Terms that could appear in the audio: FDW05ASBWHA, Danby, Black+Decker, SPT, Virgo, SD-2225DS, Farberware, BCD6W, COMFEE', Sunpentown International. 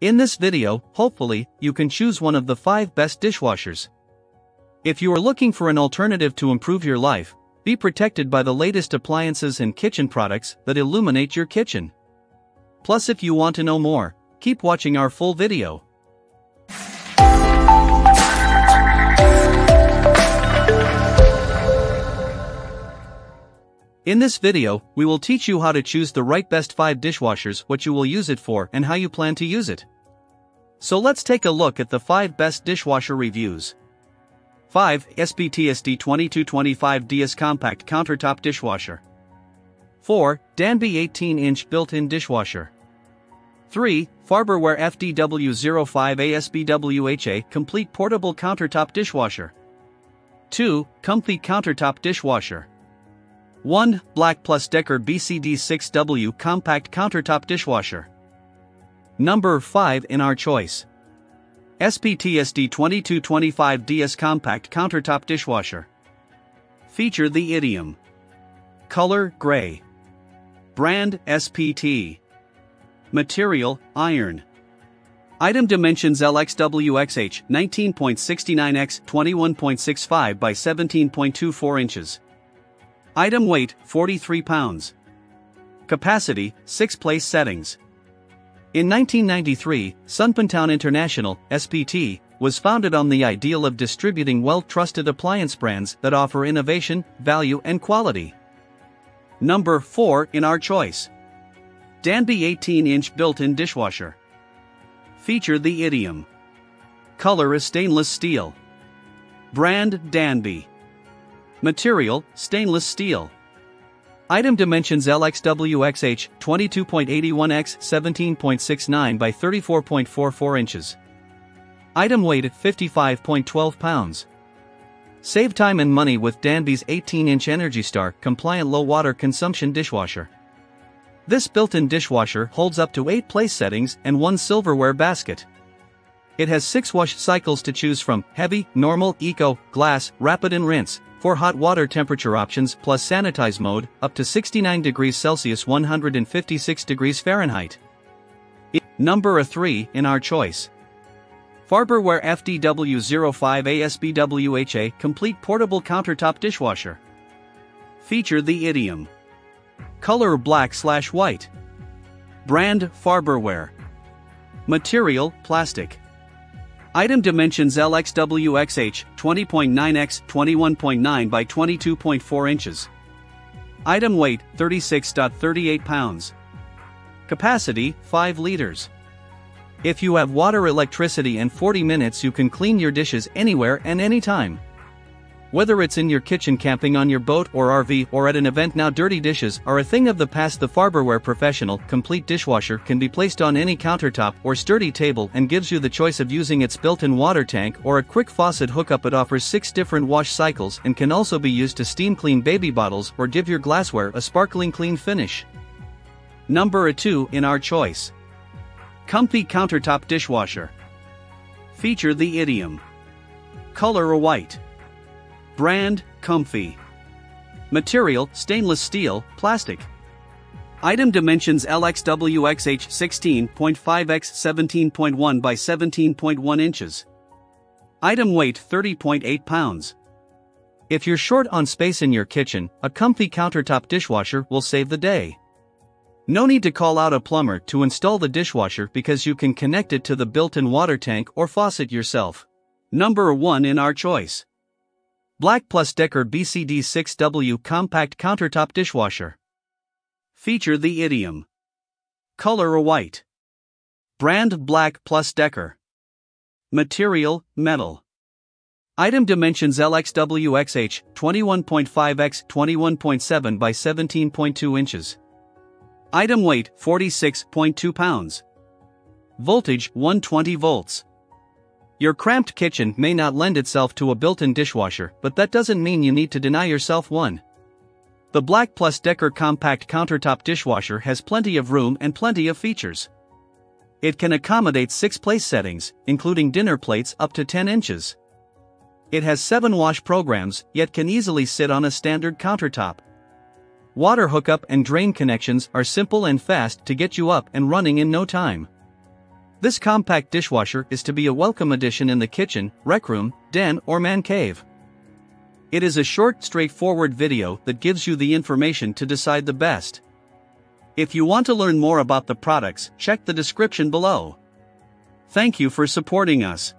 In this video, hopefully, you can choose one of the 5 best dishwashers. If you are looking for an alternative to improve your life, be protected by the latest appliances and kitchen products that illuminate your kitchen. Plus, if you want to know more, keep watching our full video. In this video, we will teach you how to choose the right best 5 dishwashers, what you will use it for, and how you plan to use it. So let's take a look at the 5 best dishwasher reviews. 5. SPT SD-2225DS Compact Countertop Dishwasher. 4. Danby 18-inch Built-in Dishwasher. 3. Farberware FDW05ASBWHA Complete Portable Countertop Dishwasher. 2. COMFEE' Countertop Dishwasher. 1. Black+Decker BCD6W Compact Countertop Dishwasher. Number 5 in our choice. SPT SD-2225DS Compact Countertop Dishwasher. Feature the idiom. Color, gray. Brand, SPT. Material, iron. Item dimensions LXWXH 19.69x 21.65 by 17.24 inches. Item weight, 43 pounds. Capacity, 6 place settings. In 1993, Sunpentown International, SPT, was founded on the ideal of distributing well-trusted appliance brands that offer innovation, value and quality. Number 4 in our choice. Danby 18-inch Built-in Dishwasher. Feature the idiom. Color is stainless steel. Brand, Danby. Material, stainless steel. Item dimensions LXWXH 22.81x 17.69 by 34.44 inches. Item weight at 55.12 pounds. Save time and money with Danby's 18-inch Energy Star compliant low water consumption dishwasher. This built-in dishwasher holds up to 8 place settings and 1 silverware basket. It has 6 wash cycles to choose from: heavy, normal, eco, glass, rapid and rinse. 4 hot water temperature options plus sanitize mode, up to 69 degrees Celsius 156 degrees Fahrenheit. Number 3 in our choice. Farberware FDW05ASBWHA Complete Portable Countertop Dishwasher. Feature the idiom. Color black/white. Brand, Farberware. Material, plastic. Item dimensions LXWXH 20.9x 21.9 by 22.4 inches. Item weight, 36.38 pounds. Capacity, 5 liters. If you have water, electricity and 40 minutes, you can clean your dishes anywhere and anytime. Whether it's in your kitchen, camping, on your boat or RV, or at an event, now dirty dishes are a thing of the past. The Farberware Professional Complete Dishwasher can be placed on any countertop or sturdy table and gives you the choice of using its built-in water tank or a quick faucet hookup. It offers 6 different wash cycles and can also be used to steam clean baby bottles or give your glassware a sparkling clean finish. Number 2 in our choice. COMFEE' Countertop Dishwasher. Feature the idiom. Color white. Brand, COMFEE'. Material, stainless steel, plastic. Item dimensions LXWXH 16.5x 17.1 by 17.1 inches. Item weight, 30.8 pounds. If you're short on space in your kitchen, a COMFEE' countertop dishwasher will save the day. No need to call out a plumber to install the dishwasher because you can connect it to the built-in water tank or faucet yourself. Number 1 in our choice. Black+Decker BCD6W Compact Countertop Dishwasher. Feature the idiom. Color white. Brand, Black+Decker. Material, metal. Item dimensions LXWXH 21.5x 21.7 by 17.2 inches. Item weight, 46.2 pounds. Voltage, 120 volts. Your cramped kitchen may not lend itself to a built-in dishwasher, but that doesn't mean you need to deny yourself one. The Black+Decker Compact Countertop Dishwasher has plenty of room and plenty of features. It can accommodate 6 place settings, including dinner plates up to 10 inches. It has 7 wash programs, yet can easily sit on a standard countertop. Water hookup and drain connections are simple and fast to get you up and running in no time. This compact dishwasher is to be a welcome addition in the kitchen, rec room, den or man cave. It is a short, straightforward video that gives you the information to decide the best. If you want to learn more about the products, check the description below. Thank you for supporting us.